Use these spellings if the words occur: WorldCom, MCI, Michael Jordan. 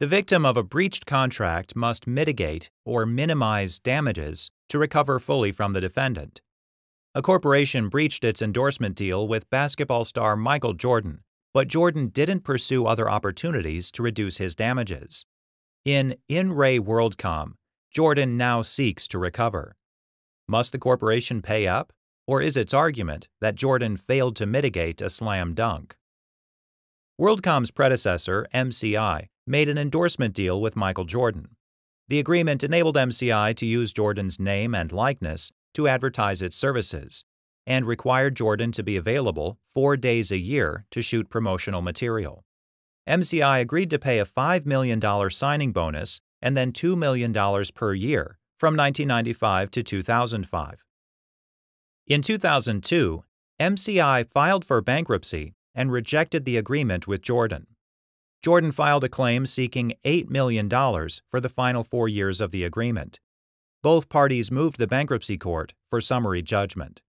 The victim of a breached contract must mitigate or minimize damages to recover fully from the defendant. A corporation breached its endorsement deal with basketball star Michael Jordan, but Jordan didn't pursue other opportunities to reduce his damages. In re WorldCom, Jordan now seeks to recover. Must the corporation pay up, or is its argument that Jordan failed to mitigate a slam dunk? WorldCom's predecessor, MCI, made an endorsement deal with Michael Jordan. The agreement enabled MCI to use Jordan's name and likeness to advertise its services, and required Jordan to be available 4 days a year to shoot promotional material. MCI agreed to pay a $5 million signing bonus and then $2 million per year from 1995 to 2005. In 2002, MCI filed for bankruptcy and rejected the agreement with Jordan. Jordan filed a claim seeking $8 million for the final 4 years of the agreement. Both parties moved the bankruptcy court for summary judgment.